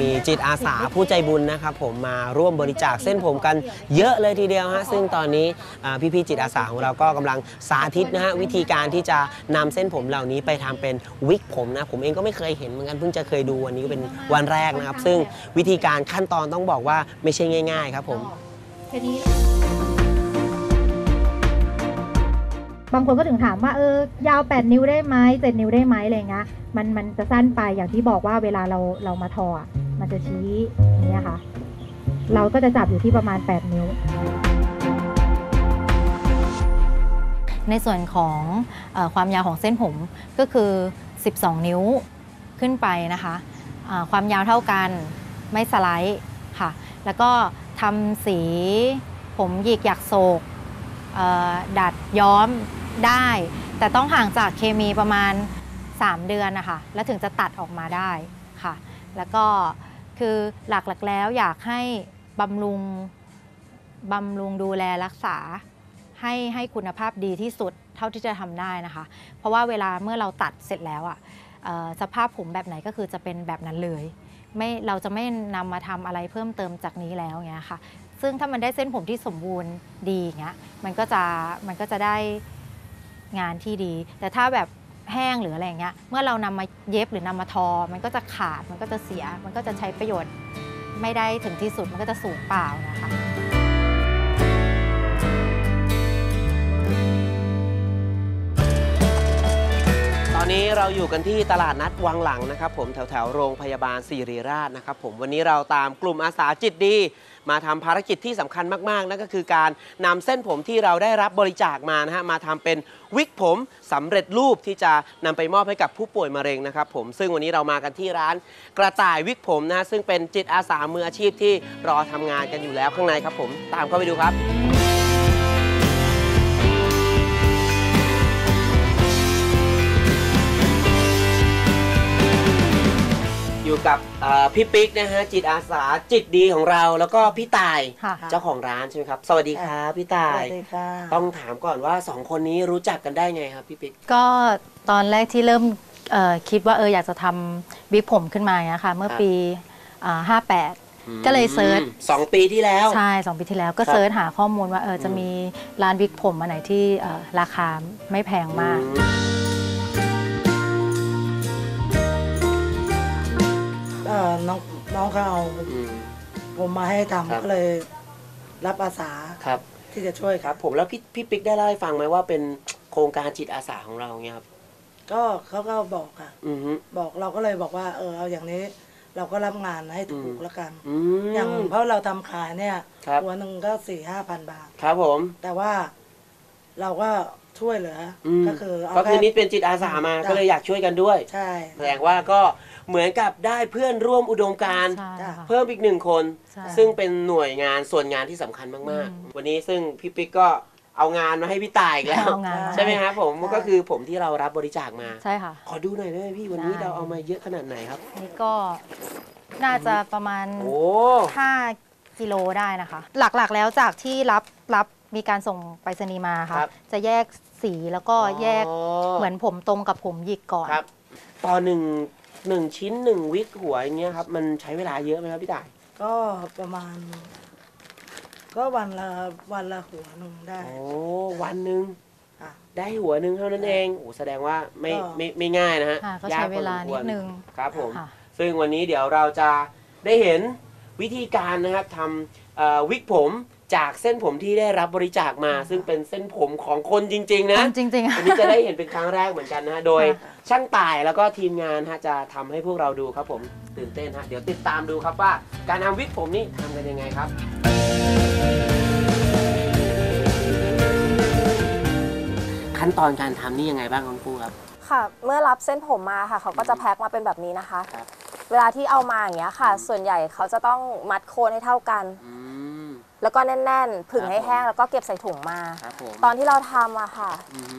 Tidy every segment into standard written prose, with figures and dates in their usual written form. มีจิตอาสาผู้ใจบุญนะครับผมมาร่วมบริจาคเส้นผมกันเยอะเลยทีเดียวฮะซึ่งตอนนี้พี่ๆจิตอาสาของเราก็กำลังสาธิตนะฮะวิธีการที่จะนำเส้นผมเหล่านี้ไปทำเป็นวิกผมนะผมเองก็ไม่เคยเห็นเหมือนกันเพิ่งจะเคยดูวันนี้ก็เป็นวันแรกนะครับซึ่งวิธีการขั้นตอนต้องบอกว่าไม่ใช่ง่ายๆครับผมบางคนก็ถึงถามว่ายาว8นิ้วได้ไหม7นิ้วได้ไหมอะไรเงี้ยมันจะสั้นไปอย่างที่บอกว่าเวลาเรามาทอมันจะชี้อย่างเงี้ยค่ะเราก็จะจับอยู่ที่ประมาณ8นิ้วในส่วนของความยาวของเส้นผมก็คือ12นิ้วขึ้นไปนะคะความยาวเท่ากันไม่สไลด์ค่ะแล้วก็ทำสีผมหยิกหยักโศกดัดย้อมได้แต่ต้องห่างจากเคมีประมาณ3 เดือนนะคะแล้วถึงจะตัดออกมาได้ค่ะแล้วก็คือหลักๆแล้วอยากให้บำรุงดูแลรักษาให้คุณภาพดีที่สุดเท่าที่จะทำได้นะคะเพราะว่าเวลาเมื่อเราตัดเสร็จแล้วอ่ะสภาพผมแบบไหนก็คือจะเป็นแบบนั้นเลยไม่เราจะไม่นำมาทำอะไรเพิ่มเติมจากนี้แล้วเงี้ยค่ะซึ่งถ้ามันได้เส้นผมที่สมบูรณ์ดีเงี้ยมันก็จะได้งานที่ดีแต่ถ้าแบบแห้งหรืออะไรเงี้ยเมื่อเรานำมาเย็บหรือนำมาทอมันก็จะขาดมันก็จะเสียมันก็จะใช้ประโยชน์ไม่ได้ถึงที่สุดมันก็จะสูญเปล่านะคะตอนนี้เราอยู่กันที่ตลาดนัดวังหลังนะครับผมแถวโรงพยาบาลศิริราชนะครับผมวันนี้เราตามกลุ่มอาสาจิตดีมาทำภารกิจที่สำคัญมากๆนั่นก็คือการนำเส้นผมที่เราได้รับบริจาคมานะฮะมาทำเป็นวิกผมสำเร็จรูปที่จะนำไปมอบให้กับผู้ป่วยมะเร็งนะครับผมซึ่งวันนี้เรามากันที่ร้านกระต่ายวิกผมนะฮะซึ่งเป็นจิตอาสามืออาชีพที่รอทำงานกันอยู่แล้วข้างในครับผมตามเข้าไปดูครับอยู่กับพี่ปิ๊กนะฮะจิตอาสาจิตดีของเราแล้วก็พี่ต่ายเจ้าของร้านใช่ไหมครับสวัสดีครับพี่ต่ายต้องถามก่อนว่า2คนนี้รู้จักกันได้ไงครับพี่ปิ๊กก็ตอนแรกที่เริ่มคิดว่าอยากจะทำวิกผมขึ้นมาเนี้ยค่ะเมื่อปี58ก็เลยเซิร์ช2ปีที่แล้วใช่2ปีที่แล้วก็เซิร์ชหาข้อมูลว่าจะมีร้านวิกผมอันไหนที่ราคาไม่แพงมากน้องเขาเอาผมมาให้ทำก็เลยรับอาสาที่จะช่วยครับผมแล้วพี่ปิ๊กได้เล่าให้ฟังไหมว่าเป็นโครงการจิตอาสาของเราเนี่ยครับก็เขาก็บอกค่ะบอกเราก็เลยบอกว่าเอาอย่างนี้เราก็รับงานให้ถูกแล้วกันอย่างเพราะเราทำขายเนี่ยตัวหนึ่งก็ 4-5 พันบาทครับผมแต่ว่าเราก็ช่วยเหลือก็คือนิดเป็นจิตอาสามาก็เลยอยากช่วยกันด้วยใช่แสดงว่าก็เหมือนกับได้เพื่อนร่วมอุดมการเพิ่มอีก1คนซึ่งเป็นหน่วยงานส่วนงานที่สำคัญมากๆวันนี้ซึ่งพี่ปิ๊กก็เอางานมาให้พี่ต่ายอีกแล้วใช่ไหมครับผมก็คือผมที่เรารับบริจาคมาใช่ค่ะขอดูหน่อยได้ไหมพี่วันนี้เราเอามาเยอะขนาดไหนครับนี่ก็น่าจะประมาณ5 กิโลได้นะคะหลักๆแล้วจากที่รับมีการส่งไปรษณีย์มาค่ะจะแยกสีแล้วก็แยกเหมือนผมตรงกับผมหยิกก่อนต่อหนึ่งชิ้น1วิกหัวอย่างเงี้ยครับมันใช้เวลาเยอะไหมครับพี่ต่ายก็ประมาณก็วันละหัวหนึ่งได้โอ้วันหนึ่งได้หัวหนึ่งเท่านั้นเองโอ้แสดงว่าไม่ง่ายนะฮะยากเวลานิดนึงครับผมซึ่งวันนี้เดี๋ยวเราจะได้เห็นวิธีการนะครับทำวิกผมจากเส้นผมที่ได้รับบริจาคมาซึ่งเป็นเส้นผมของคนจริงๆนะจริงๆวันนี้จะได้เห็นเป็นครั้งแรกเหมือนกันนะโดยช่างต่ายแล้วก็ทีมงานจะทำให้พวกเราดูครับผมตื่นเต้นฮะเดี๋ยวติดตามดูครับว่าการทำวิกผมนี่ทำกันยังไงครับขั้นตอนการทำนี่ยังไงบ้างคุณครูครับค่ะเมื่อรับเส้นผมมาค่ะเขาก็จะแพ็คมาเป็นแบบนี้นะคะเวลาที่เอามาอย่างเงี้ยค่ะส่วนใหญ่เขาจะต้องมัดโคนให้เท่ากันแล้วก็แน่นๆผึ่งให้แห้งแล้วก็เก็บใส่ถุงมาตอนที่เราทำอะค่ะ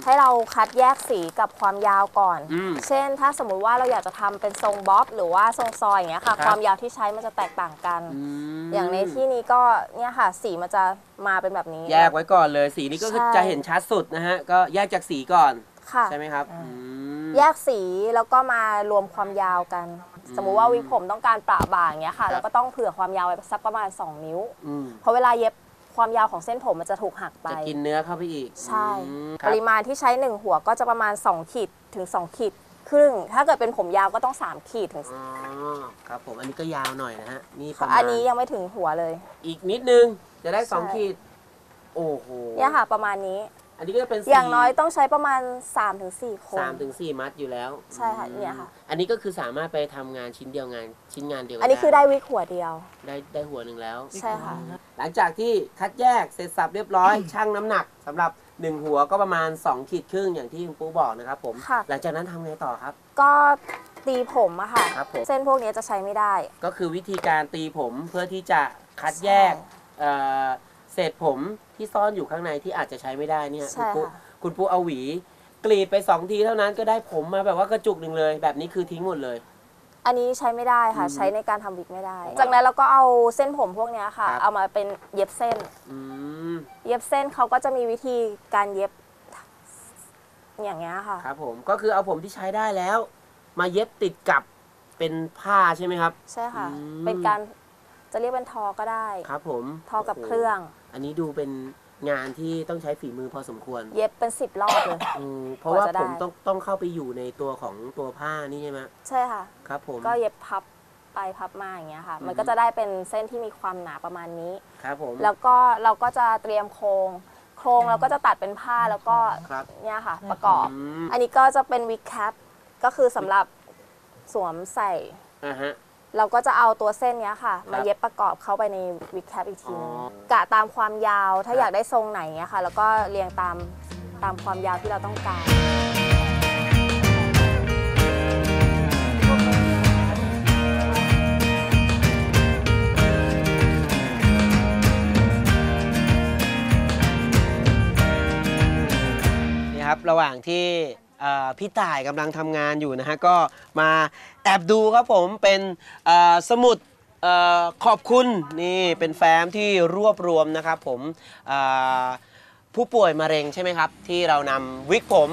ให้เราคัดแยกสีกับความยาวก่อนเช่นถ้าสมมุติว่าเราอยากจะทำเป็นทรงบ๊อบหรือว่าทรงซอยอย่างเงี้ยค่ะความยาวที่ใช้มันจะแตกต่างกันอย่างในที่นี้ก็เนี่ยค่ะสีมันจะมาเป็นแบบนี้แยกไว้ก่อนเลยสีนี้ก็จะเห็นชัดสุดนะฮะก็แยกจากสีก่อนใช่ไหมครับแยกสีแล้วก็มารวมความยาวกัน สมมุติว่าวิกผมต้องการประบ่าอย่างเงี้ยค่ะเราก็ต้องเผื่อความยาวไว้สักประมาณ2นิ้วเพราะเวลาเย็บความยาวของเส้นผมมันจะถูกหักไปจะกินเนื้อเข้าไปอีกใช่ปริมาณที่ใช้1หัวก็จะประมาณ2ขีดถึง2ขีดครึ่งถ้าเกิดเป็นผมยาวก็ต้อง3ขีดถึงครับผมอันนี้ก็ยาวหน่อยนะฮะนี่ประมาณอันนี้ยังไม่ถึงหัวเลยอีกนิดนึงจะได้2ขีดโอ้โหเนี่ยค่ะประมาณนี้อันนี้ก็เป็นอย่างน้อยต้องใช้ประมาณ 3-4 คน 3-4 มัดอยู่แล้วใช่ค่ะเนี่ยค่ะอันนี้ก็คือสามารถไปทำงานชิ้นงานเดียวกันอันนี้คือได้วิกหัวเดียวได้หัวหนึ่งแล้วใช่ค่ะหลังจากที่คัดแยกเสร็จสับเรียบร้อยชั่งน้ำหนักสำหรับ1หัวก็ประมาณ2ขีดครึ่งอย่างที่คุณปูบอกนะครับผมหลังจากนั้นทำไงต่อครับก็ตีผมอะค่ะเส้นพวกนี้จะใช้ไม่ได้ก็คือวิธีการตีผมเพื่อที่จะคัดแยกเศษผมที่ซ่อนอยู่ข้างในที่อาจจะใช้ไม่ได้เนี่ยคุณปูเอาหวีกรีดไป2ทีเท่านั้นก็ได้ผมมาแบบว่ากระจุกหนึ่งเลยแบบนี้คือทิ้งหมดเลยอันนี้ใช้ไม่ได้ค่ะใช้ในการทำวิกไม่ได้จากนั้นเราก็เอาเส้นผมพวกนี้ค่ะเอามาเป็นเย็บเส้นเขาก็จะมีวิธีการเย็บอย่างเงี้ยค่ะครับผมก็คือเอาผมที่ใช้ได้แล้วมาเย็บติดกับเป็นผ้าใช่ไหมครับใช่ค่ะเป็นการจะเรียกเป็นทอก็ได้ครับผมทอกับเครื่องอันนี้ดูเป็นงานที่ต้องใช้ฝีมือพอสมควรเย็บเป็น10รอบเลยเพราะว่าผมต้องเข้าไปอยู่ในตัวของตัวผ้านี่ใช่ไหมใช่ค่ะครับผมก็เย็บพับไปพับมาอย่างเงี้ยค่ะมันก็จะได้เป็นเส้นที่มีความหนาประมาณนี้ครับผมแล้วก็เราก็จะเตรียมโครงเราก็จะตัดเป็นผ้าแล้วก็เนี่ยค่ะประกอบอันนี้ก็จะเป็นวิกแคปก็คือสำหรับสวมใส่เราก็จะเอาตัวเส้นนี้ค่ะมาเย็บประกอบเข้าไปในวิกแคปอีกทีกะตามความยาวถ้าอยากได้ทรงไหนเงี้ยค่ะแล้วก็เรียงตามความยาวที่เราต้องการนี่ครับระหว่างที่พี่ต่ายกำลังทำงานอยู่นะฮะก็มาแอบดูครับผมเป็นสมุดขอบคุณนี่เป็นแฟ้มที่รวบรวมนะครับผมผู้ป่วยมะเร็งใช่ไหมครับที่เรานำวิกผม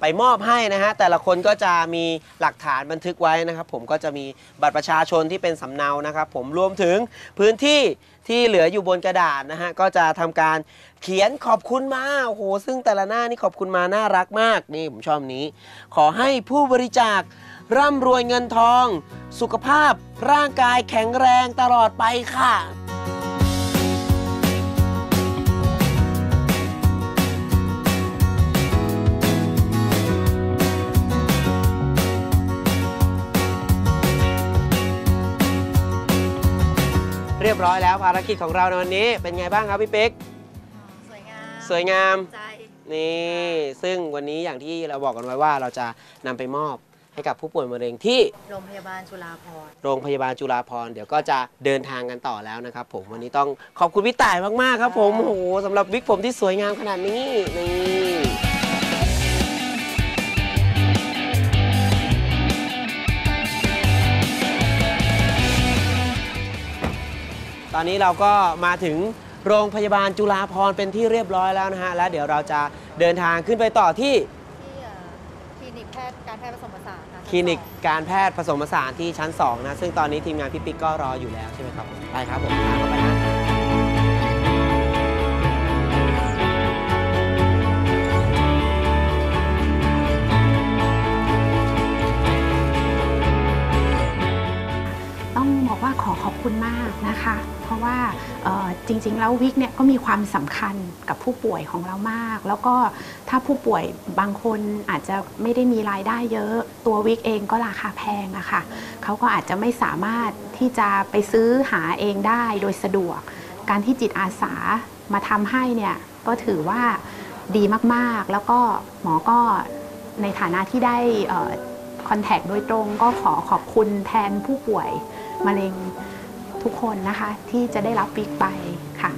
ไปมอบให้นะฮะแต่ละคนก็จะมีหลักฐานบันทึกไว้นะครับผมก็จะมีบัตรประชาชนที่เป็นสำเนานะครับผมรวมถึงพื้นที่ที่เหลืออยู่บนกระดาษนะฮะก็จะทำการเขียนขอบคุณมาโอ้โหซึ่งแต่ละหน้านี่ขอบคุณมาน่ารักมากนี่ผมชอบนี้ขอให้ผู้บริจาคร่ำรวยเงินทองสุขภาพร่างกายแข็งแรงตลอดไปค่ะเรียบร้อยแล้วภารกิจของเราในวันนี้เป็นไงบ้างครับพี่ปิ๊กสวยงามสวยงามนี่ซึ่งวันนี้อย่างที่เราบอกกันไว้ว่าเราจะนำไปมอบให้กับผู้ป่วยมะเร็งที่โรงพยาบาลจุฬาภรณ์เดี๋ยวก็จะเดินทางกันต่อแล้วนะครับผมวันนี้ต้องขอบคุณพี่ต่ายมากๆครับผมโอ้โหสำหรับวิกผมที่สวยงามขนาดนี้นี่ตอนนี้เราก็มาถึงโรงพยาบาลจุฬาภรณ์เป็นที่เรียบร้อยแล้วนะฮะแล้วเดี๋ยวเราจะเดินทางขึ้นไปต่อที่คลินิกการแพทย์ผสมผสานคลินิกการแพทย์ผสมผสานที่ชั้น2นะซึ่งตอนนี้ทีมงานพี่ปิ๊กก็รออยู่แล้วใช่ไหมครับไปครับผมไปนะต้องบอกว่าขอบคุณมากนะคะเพราะว่าจริงๆแล้ววิกเนี่ยก็มีความสำคัญกับผู้ป่วยของเรามากแล้วก็ถ้าผู้ป่วยบางคนอาจจะไม่ได้มีรายได้เยอะตัววิกเองก็ราคาแพงอะค่ะเขาก็อาจจะไม่สามารถที่จะไปซื้อหาเองได้โดยสะดวกการที่จิตอาสามาทำให้เนี่ยก็ถือว่าดีมากๆแล้วก็หมอก็ในฐานะที่ได้คอนแทคโดยตรงก็ขอบคุณแทนผู้ป่วยมะเร็งทุกคนนะคะที่จะได้รับวิกไปค่ะ